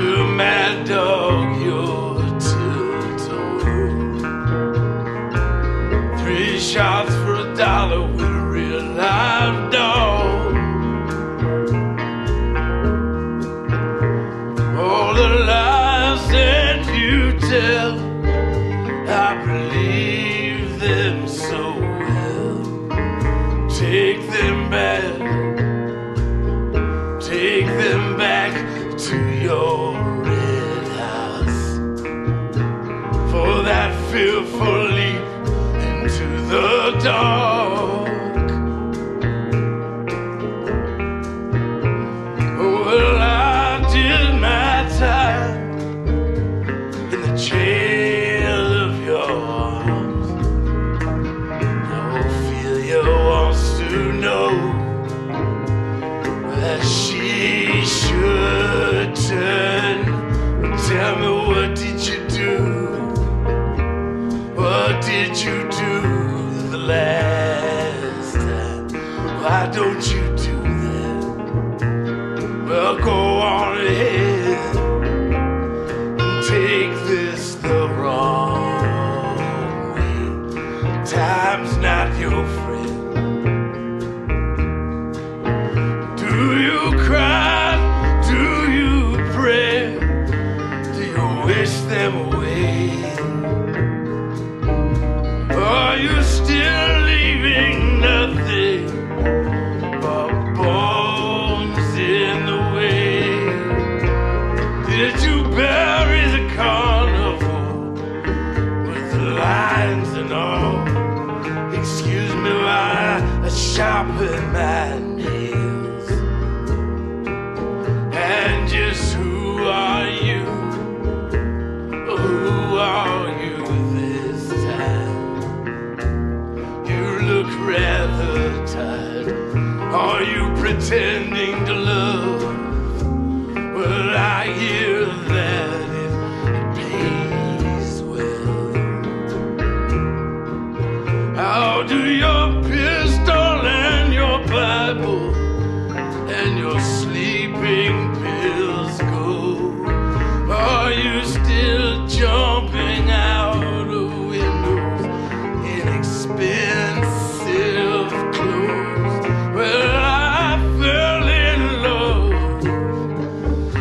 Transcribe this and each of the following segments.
to mad dog, you're $2. 3 shots for $1 with a real live dog. All the lies that you tell, I believe them so well. Take them back, take them back to your red house, for that fearful leap into the dark. Oh, well, I did my time in the jail of your arms. Now Ophelia wants to know that she should. Tell me, what did you do? What did you do the last time? Why don't you do that? Well, go on ahead and take this the wrong way. Time's not your friend. Do you cry? Wish them away. Are you still leaving nothing but bones in the way? Did you bury the carnival with the lions and all? Excuse me while I sharpen my nails. And just who are you? Who are you this time? You look rather tired. Are you pretending to love? Well, I hear that it pays well. How do your pistol and your Bible and your sleeping pills go? Are you still jumping out of windows in expensive clothes? Well, I fell in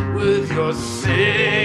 love with your sin.